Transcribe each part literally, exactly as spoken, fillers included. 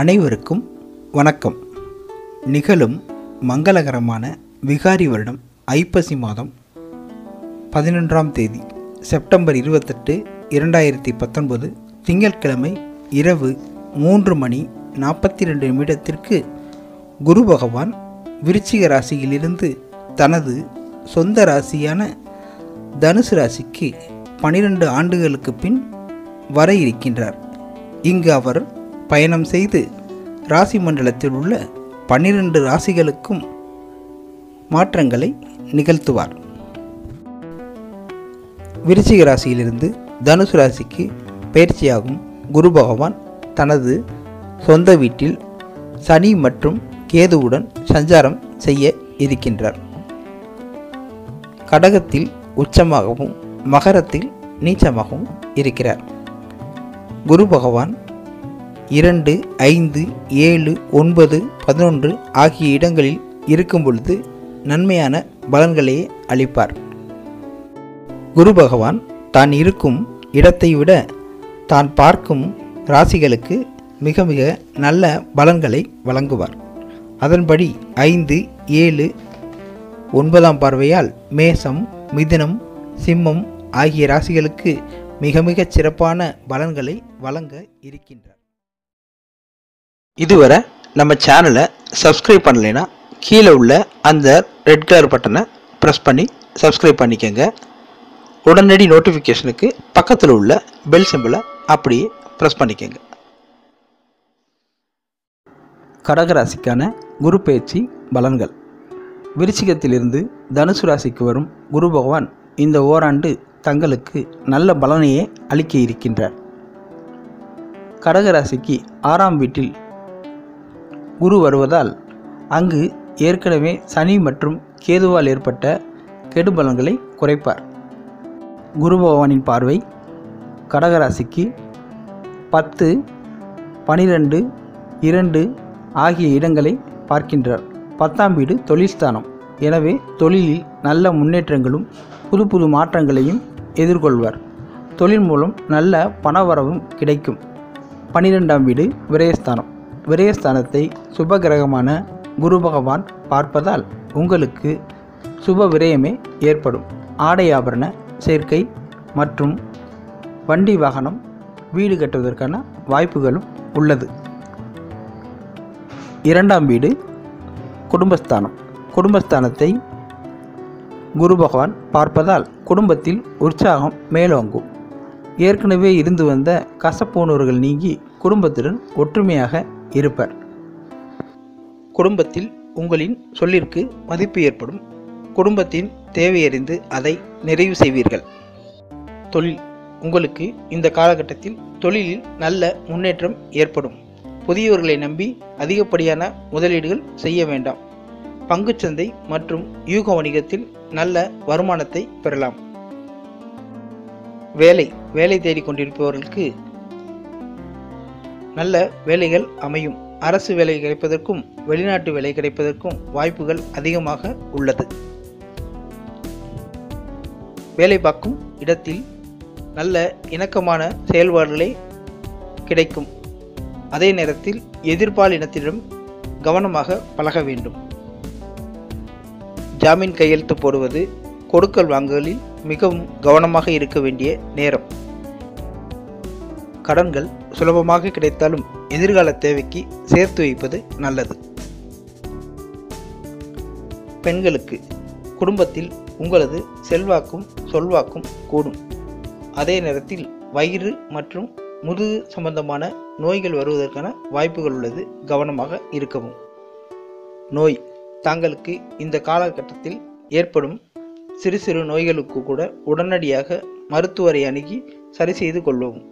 அனைவருக்கும் வணக்கம். நிகழும் மங்களகரமான விகாரி வருடம் ஐப்பசி மாதம் பதினொன்றாம் தேதி செப்டம்பர் இருபத்தெட்டு இரண்டாயிரத்தி பத்தொன்பது திங்கட்கிழமை இரவு மூன்று மணி நாற்பத்தி ரெண்டு நிமிடத்திற்கு குரு பகவான் விருச்சிக ராசியிலிருந்து தனது சொந்த ராசியான தனுசு ராசிக்கு பனிரெண்டு ஆண்டுகளுக்கு பின் வர இருக்கின்றார். இங்கு அவர் பயணம் செய்து ராசி மண்டலத்தில் உள்ள பன்னிரண்டு ராசிகளுக்கும் மாற்றங்களை நிகழ்த்துவார். விருச்சிக ராசியிலிருந்து தனுசு ராசிக்கு பயிற்சியாகும் குரு பகவான் தனது சொந்த வீட்டில் சனி மற்றும் கேதுவுடன் சஞ்சாரம் செய்ய இருக்கின்றார். கடகத்தில் உச்சமாகவும் மகரத்தில் நீச்சமாகவும் இருக்கிறார். குரு பகவான் இரண்டு ஐந்து ஏழு ஒன்பது பதினொன்று ஆகிய இடங்களில் இருக்கும் பொழுது நன்மையான பலன்களையே அளிப்பார். குரு பகவான் தான் இருக்கும் இடத்தை விட தான் பார்க்கும் ராசிகளுக்கு மிக மிக நல்ல பலன்களை வழங்குவார். அதன்படி ஐந்து ஏழு ஒன்பதாம் பார்வையால் மேசம், மிதுனம், சிம்மம் ஆகிய ராசிகளுக்கு மிக மிக சிறப்பான பலன்களை வழங்க இருக்கின்றார். இதுவரை நம்ம சேனலை சப்ஸ்கிரைப் பண்ணலைன்னா கீழே உள்ள அந்த ரெட் கலர் பட்டனை ப்ரெஸ் பண்ணி சப்ஸ்கிரைப் பண்ணிக்கோங்க. உடனடி நோட்டிஃபிகேஷனுக்கு பக்கத்தில் உள்ள பெல் சிம்பிளை அப்படியே ப்ரெஸ் பண்ணிக்கோங்க. கடகராசிக்கான குரு பயிற்சி பலன்கள். விருச்சிகத்திலிருந்து தனுசு ராசிக்கு வரும் குரு பகவான் இந்த ஓராண்டு தங்களுக்கு நல்ல பலனையே அளிக்க இருக்கின்றார். கடகராசிக்கு ஆறாம் வீட்டில் குரு வருவதால் அங்கு ஏற்கனவே சனி மற்றும் கேதுவால் ஏற்பட்ட கெடுபலன்களை குறைப்பார். குரு பகவானின் பார்வை கடகராசிக்கு பத்து பனிரெண்டு இரண்டு ஆகிய இடங்களை பார்க்கின்றார். பத்தாம் வீடு தொழில் ஸ்தானம், எனவே தொழிலில் நல்ல முன்னேற்றங்களும் புது புது மாற்றங்களையும் எதிர்கொள்வார். தொழில் மூலம் நல்ல பணவரவும் கிடைக்கும். பனிரெண்டாம் வீடு விரயஸ்தானம், விரயஸ்தானத்தை சுப கிரகமான குரு பகவான் பார்ப்பதால் உங்களுக்கு சுப விரயமே ஏற்படும். ஆடை ஆபரண சேர்க்கை மற்றும் வண்டி வாகனம், வீடு கட்டுவதற்கான வாய்ப்புகளும் உள்ளது. இரண்டாம் வீடு குடும்பஸ்தானம், குடும்பஸ்தானத்தை குரு பகவான் பார்ப்பதால் குடும்பத்தில் உற்சாகம் மேலோங்கும். ஏற்கனவே இருந்து வந்த கசப்போனவர்கள் நீங்கி குடும்பத்துடன் ஒற்றுமையாக இருப்பர். குடும்பத்தில் உங்களின் சொல்லிற்கு மதிப்பு ஏற்படும். குடும்பத்தின் தேவையறிந்து அதை நிறைவு செய்வீர்கள். தொழில், உங்களுக்கு இந்த காலகட்டத்தில் தொழிலில் நல்ல முன்னேற்றம் ஏற்படும். புதியவர்களை நம்பி அதிகப்படியான முதலீடுகள் செய்ய வேண்டாம். பங்குச்சந்தை மற்றும் யூக வணிகத்தில் நல்ல வருமானத்தை பெறலாம். வேலை, வேலை தேடிக்கொண்டிருப்பவர்களுக்கு நல்ல வேலைகள் அமையும். அரசு வேலை கிடைப்பதற்கும் வெளிநாட்டு வேலை கிடைப்பதற்கும் வாய்ப்புகள் அதிகமாக உள்ளது. வேலை பார்க்கும் இடத்தில் நல்ல இணக்கமான செயல்பாடுகளே கிடைக்கும். அதே நேரத்தில் எதிர்பாலினத்திடம் கவனமாக பழக வேண்டும். ஜாமீன் கையெழுத்து போடுவது, கொடுக்கல் வாங்குதலில் மிகவும் கவனமாக இருக்க வேண்டிய நேரம். கடன்கள் சுலபமாக கிடைத்தாலும் எதிர்கால தேவைக்கு சேர்த்து வைப்பது நல்லது. பெண்களுக்கு குடும்பத்தில் உங்களது செல்வாக்கும் சொல்வாக்கும் கூடும். அதே நேரத்தில் வயிறு மற்றும் முதுகு சம்பந்தமான நோய்கள் வருவதற்கான வாய்ப்புகள் உள்ளது. கவனமாக இருக்கவும். நோய், தாங்களுக்கு இந்த காலகட்டத்தில் ஏற்படும் சிறு சிறு நோய்களுக்கு கூட உடனடியாக மருத்துவரை அணுகி சரி செய்து கொள்ளவும்.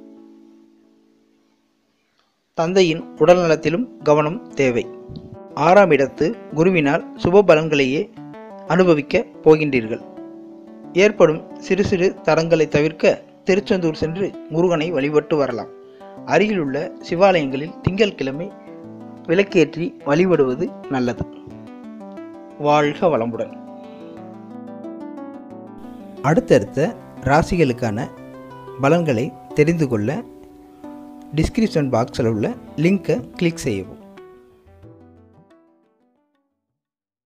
தந்தையின் உடல்நலத்திலும் கவனம் தேவை. ஆறாம் இடத்து குருவினால் சுப பலன்களையே அனுபவிக்க போகின்றீர்கள். ஏற்படும் சிறு சிறு தடங்களை தவிர்க்க திருச்செந்தூர் சென்று முருகனை வழிபட்டு வரலாம். அருகிலுள்ள சிவாலயங்களில் திங்கட்கிழமை விளக்கேற்றி வழிபடுவது நல்லது. வாழ்க வளமுடன். அடுத்தடுத்த ராசிகளுக்கான பலன்களை தெரிந்து கொள்ள டிஸ்கிரிப்ஷன் பாக்ஸில் உள்ள லிங்க்கை கிளிக் செய்யவும்.